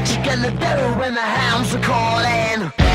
got you get the devil when the hounds are calling.